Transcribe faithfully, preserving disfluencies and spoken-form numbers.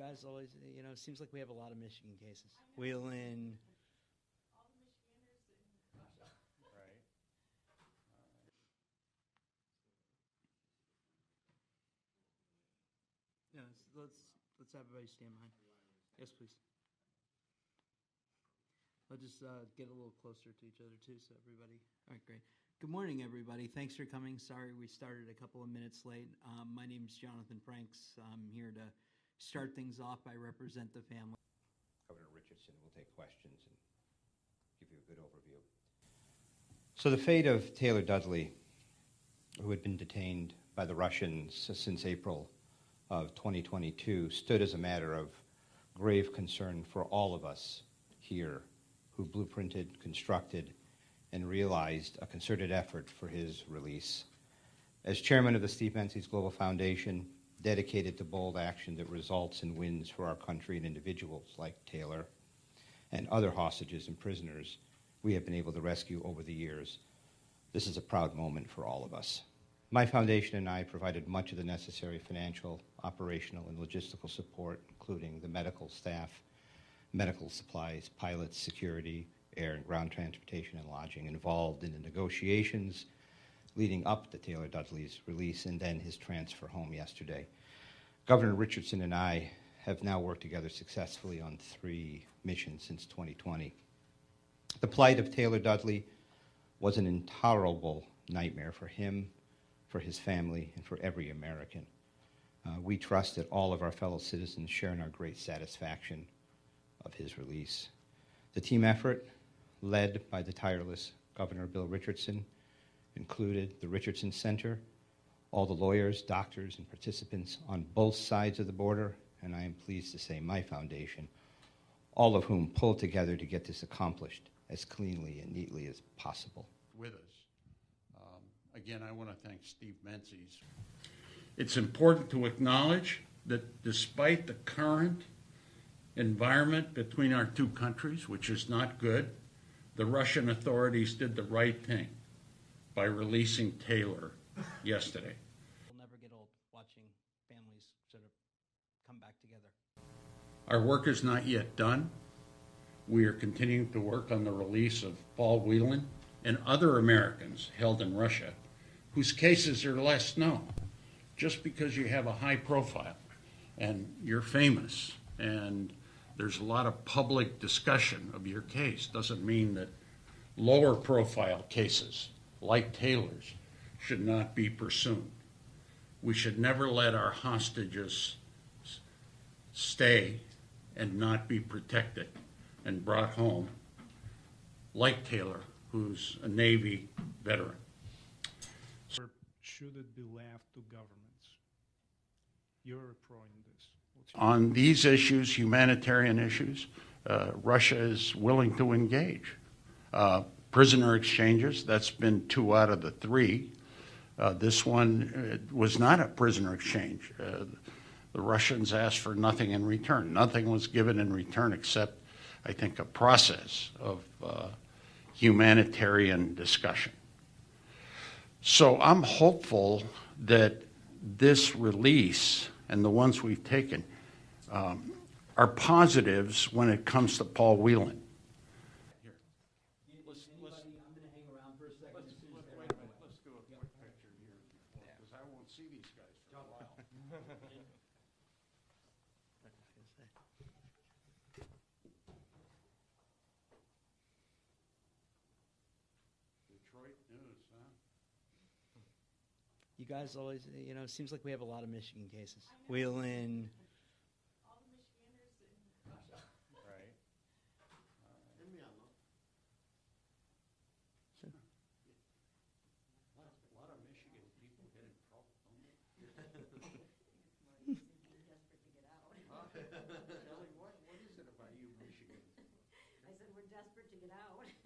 guys always, you know, seems like we have a lot of Michigan cases. Whelan. All the Michiganders in Russia. Right. Right. Yeah, let's, let's, let's have everybody stand behind. Yes, please. I'll just uh, get a little closer to each other, too, so everybody. All right, great. Good morning, everybody. Thanks for coming. Sorry we started a couple of minutes late. Um, my name is Jonathan Franks. I'm here to start things off. I represent the family. Governor Richardson will take questions and give you a good overview. So the fate of Taylor Dudley, who had been detained by the Russians since April of twenty twenty-two, stood as a matter of grave concern for all of us here who blueprinted, constructed, and realized a concerted effort for his release. As chairman of the Steve Menzies Global Foundation, dedicated to bold action that results in wins for our country and individuals like Taylor and other hostages and prisoners we have been able to rescue over the years, this is a proud moment for all of us. My foundation and I provided much of the necessary financial, operational, and logistical support, including the medical staff, medical supplies, pilots, security, air and ground transportation, and lodging involved in the negotiations leading up to Taylor Dudley's release and then his transfer home yesterday. Governor Richardson and I have now worked together successfully on three missions since twenty twenty. The plight of Taylor Dudley was an intolerable nightmare for him, for his family, and for every American. Uh, we trust that all of our fellow citizens share in our great satisfaction of his release. The team effort, led by the tireless Governor Bill Richardson, included the Richardson Center, all the lawyers, doctors, and participants on both sides of the border, and I am pleased to say my foundation, all of whom pulled together to get this accomplished as cleanly and neatly as possible. With us. Um, again, I want to thank Steve Menzies. It's important to acknowledge that despite the current environment between our two countries, which is not good, the Russian authorities did the right thing by releasing Taylor yesterday. We'll never get old watching families sort of come back together. Our work is not yet done. We are continuing to work on the release of Paul Whelan and other Americans held in Russia whose cases are less known. Just because you have a high profile and you're famous and there's a lot of public discussion of your case, doesn't mean that lower profile cases like Taylor's should not be pursued. We should never let our hostages stay and not be protected and brought home like Taylor, who's a Navy veteran. So should it be left to governments? You're a pro in this. On these issues, humanitarian issues, uh, Russia is willing to engage. Uh, prisoner exchanges, that's been two out of the three. Uh, this one uh, was not a prisoner exchange. Uh, the Russians asked for nothing in return. Nothing was given in return except, I think, a process of uh, humanitarian discussion. So I'm hopeful that this release and the ones we've taken um, are positives when it comes to Paul Whelan. Here. Let's, let's, I'm going to hang around for a second. Let's, let's, wait, wait, let's do a quick picture here, because I won't see these guys for a while. Detroit News, huh? You guys always, you know, it seems like we have a lot of Michigan cases. Whelan. All the Michiganders in Russia. Right. And me, I love. A lot of Michigan people get in trouble, don't they? Desperate to get out. Kelly, what, what is it about you, Michigan? I said we're desperate to get out.